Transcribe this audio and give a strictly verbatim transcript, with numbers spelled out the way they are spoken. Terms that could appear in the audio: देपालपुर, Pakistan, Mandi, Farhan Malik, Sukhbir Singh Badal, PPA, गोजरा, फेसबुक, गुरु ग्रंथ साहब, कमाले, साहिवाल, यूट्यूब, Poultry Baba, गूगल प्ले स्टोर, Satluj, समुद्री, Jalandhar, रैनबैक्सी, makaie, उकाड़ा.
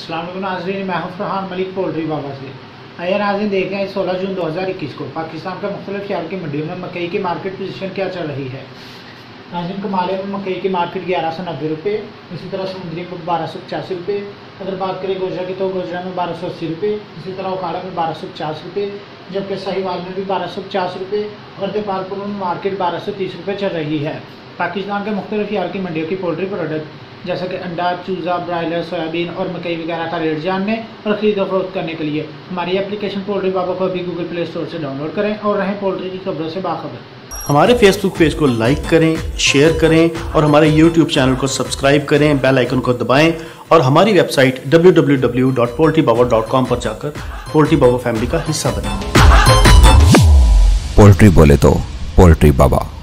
अस्सलाम वालेकुम नाज़रीन, मैं हूं फरहान मलिक पोल्ट्री बाबा से। आइए नाज़रीन देख रहे हैं सोलह जून दो हज़ार इक्कीस को पाकिस्तान के मुख्तलिफ शहर की मंडियों में मकई की मार्केट पोजीशन क्या चल रही है। नाज़रीन कमाले में मकई की मार्केट ग्यारह सौ नब्बे रुपये, इसी तरह समुद्री में बारह सौ पचासी रुपये, अगर बात करें गोजरा की तो गोजरा में बारह सौ अस्सी रुपये, इसी तरह उकाड़ा में बारह सौ पचास रुपये, जबकि साहिवाल में भी बारह सौ पचास रुपये और देपालपुर में मार्केट बारह सौ तीस रुपये चल रही है। पाकिस्तान के मुख्तलिफ शहर की मंडियों की पोल्ट्री प्रोडक्ट जैसा कि अंडा, चूज़ा, ब्रायलर, सोयाबीन और मकई वगैरह का रेट जानने और ख़रीदो फरोख्त करने के लिए हमारी एप्लीकेशन पोल्ट्री बाबा को भी गूगल प्ले स्टोर से डाउनलोड करें और रहें पोल्ट्री की खबरों से बाखबर। हमारे फेसबुक पेज को लाइक करें, शेयर करें और हमारे यूट्यूब चैनल को सब्सक्राइब करें, बेल आइकन को दबाएँ और हमारी website W W W dot poultry Baba dot com पर जाकर पोल्ट्री बाबा फैमिली का हिस्सा बनें। पोल्ट्री बोले तो पोल्ट्री बाबा।